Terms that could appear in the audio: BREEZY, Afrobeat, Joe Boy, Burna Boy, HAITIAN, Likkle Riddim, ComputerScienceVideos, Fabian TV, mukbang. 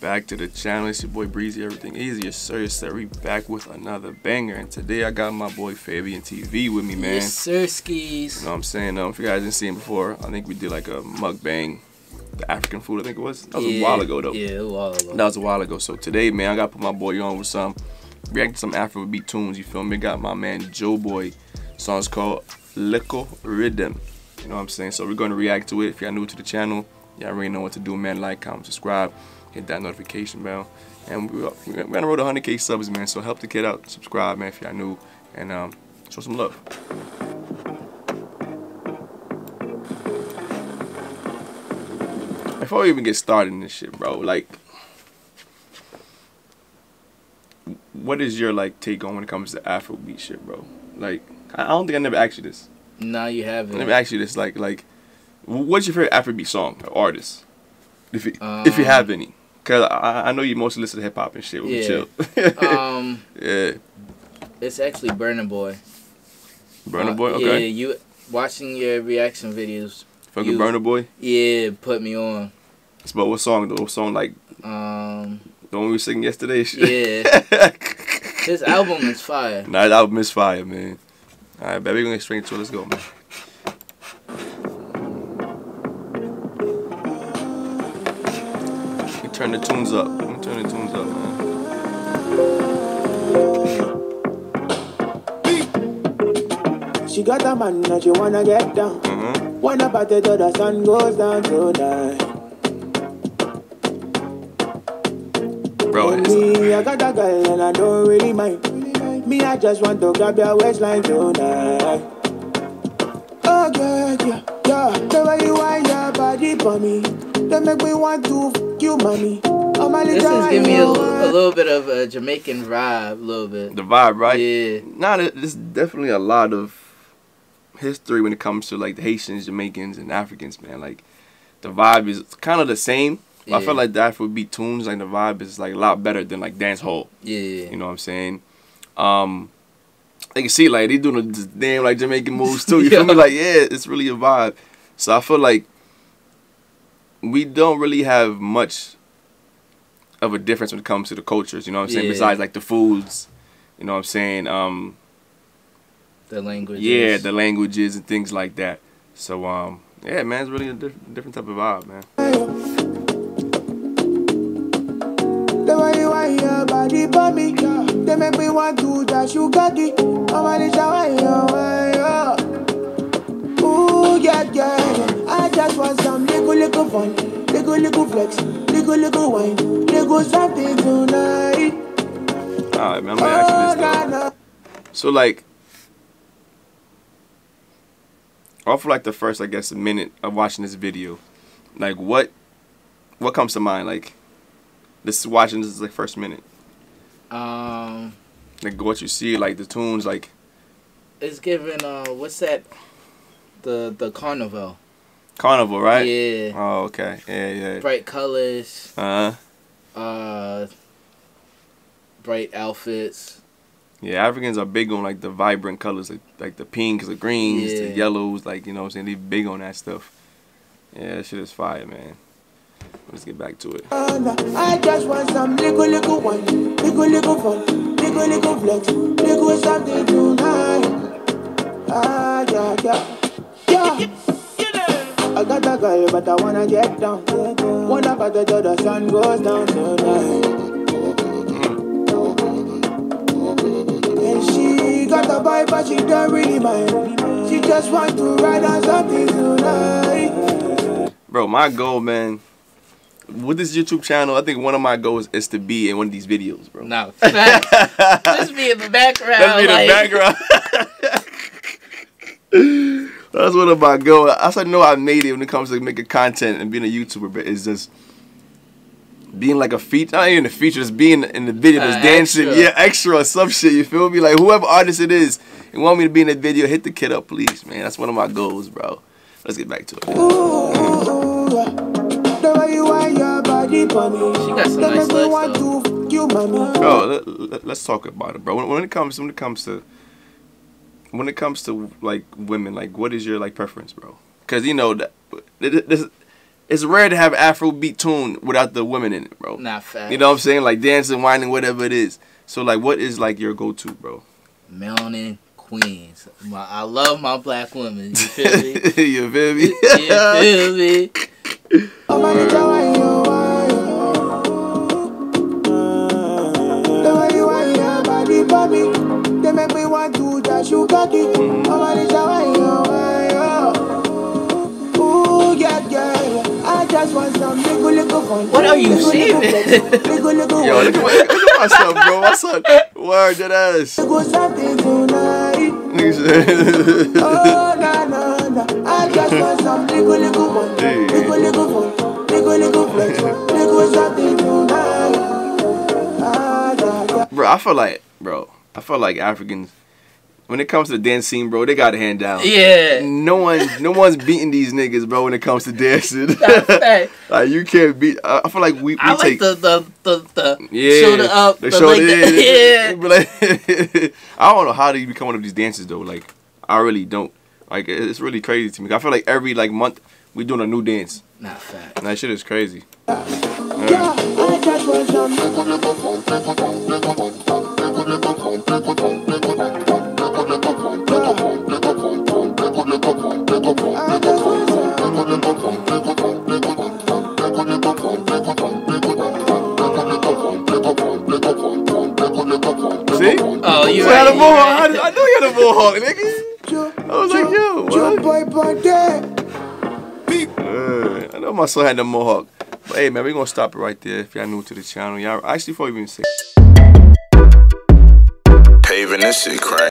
back to the channel. It's your boy Breezy, Everything Easy. Yes sir, yes sir. We back with another banger, and today I got my boy Fabian TV with me, man. Yes sir, skis. You know what I'm saying? If you guys didn't see him before, I think we did like a mukbang, the African food I think it was. That was a while ago though. Yeah, a while ago. That was a while ago. So today, man, I got to put my boy on with some, react to some Afrobeat tunes, you feel me? Got my man Joe Boy. Song's called Likkle Riddim. You know what I'm saying? So we're going to react to it. If y'all new to the channel, y'all already know what to do, man. Like, comment, subscribe, hit that notification bell. And we're on the road to 100K subs, man. So help the kid out. Subscribe, man, if y'all new. And show some love. Before we even get started in this shit, bro, like, what is your, like, take on when it comes to Afrobeat shit, bro? Like, I don't think I never asked you this. Nah, you haven't. I never asked you this. Like, what's your favorite Afrobeat song or artist, if you have any? Cause I know you mostly listen to hip hop and shit. Yeah. Chill. Yeah. It's actually Burna Boy. Burna Boy. Okay. Yeah, you watching your reaction videos. Fucking Burna Boy. Yeah, put me on. It's about what song? The song like. The one we were singing yesterday. Shit. Yeah. His album is fire. Nah, his album is fire, man. All right, baby, we're gonna get straight to it. Let's go, man. Turn the tunes up. I'm gonna turn the tunes up, man. She got a man that she wanna get down. One up at it till the sun goes down till night. Bro, and me, I got a girl and I don't really mind. Me, I just want to grab your waistline tonight. Oh, girl, yeah, yeah. The way you wind your body for me, they make me want to f you, mommy. This is giving me a little bit of a Jamaican vibe, The vibe, right? Yeah. Nah, there's definitely a lot of history when it comes to like the Haitians, Jamaicans, and Africans, man. Like the vibe is kind of the same. But yeah. I feel like the Afrobeat tunes, like the vibe is like a lot better than like dance hall. Yeah. You know what I'm saying? They can see like they doing the damn like Jamaican moves too. You feel me? Like yeah, it's really a vibe. So I feel like we don't really have much of a difference when it comes to the cultures, you know what I'm saying? Yeah. Besides like the foods, you know what I'm saying? The languages. Yeah, the languages and things like that. So yeah, man, it's really a different type of vibe, man. The way you want your body for me, they make me want to dash you got it. I want it to why you, yeah. I just want some little fun, little flex, little wine, little something tonight. Alright, man, I'm gonna ask you this though. So like, off like the first, I guess, minute of watching this video, like what comes to mind? Like, watching this like first minute. Like what you see, like the tunes, like. It's giving what's that? The carnival. Carnival, right? Yeah. Oh, okay. Yeah, yeah. Bright colors. Bright outfits. Yeah, Africans are big on like the vibrant colors, like the pinks, the greens, the yellows, like you know what I'm saying? They big on that stuff. Yeah, that shit is fire, man. Let's get back to it. I just want some little one, little fun, little flex, little something tonight. Ah, yeah, yeah, yeah. I got a girl, but I wanna get down. One up at the door, the sun goes down tonight. And she got a boy, but she don't really mind. She just want to ride on something tonight. Bro, my goal, man, with this YouTube channel, I think one of my goals is to be in one of these videos, bro. No, let's be in the background. Let's be in the background. That's one of my goals. I said no, I made it when it comes to making content and being a YouTuber, but it's just being like a feature, not even a feature, just being in the video, just dancing, extra. Yeah, extra or some shit, you feel me? Like whoever artist it is and want me to be in the video, hit the kid up, please, man. That's one of my goals, bro. Let's get back to it. Ooh, the way you are, your body for me. She got some nice legs, though. Bro, let's talk about it, bro. When it comes to like women, like what is your like preference, bro? Cause you know that this It's rare to have Afrobeat tune without the women in it, bro. Not fast. You know what I'm saying? Like dancing, whining, whatever it is. So like, what is like your go-to, bro? Melanin queens. I love my black women. You feel me? You feel me? You feel me? What are you seeing? Yo, look at my son, bro. My son. Word, that ass. Bro, I feel like Africans, when it comes to the dance scene, bro, they got a hand down. Yeah. No one's beating these niggas, bro, when it comes to dancing. That's fact. Like, you can't beat. I feel like we I take. I like the yeah, shoulder up. The shoulder, like the, yeah. I don't know how they become one of these dances, though. Like, I really don't. Like, it's really crazy to me. I feel like every, like, month, we doing a new dance. Not fact. And that shit is crazy. Oh, you had a mohawk. I knew you had a mohawk, nigga. I was like, yo, what? I know my son had a mohawk. But hey, man, we're gonna stop it right there. If y'all new to the channel, y'all actually before you even say paving this shit crack.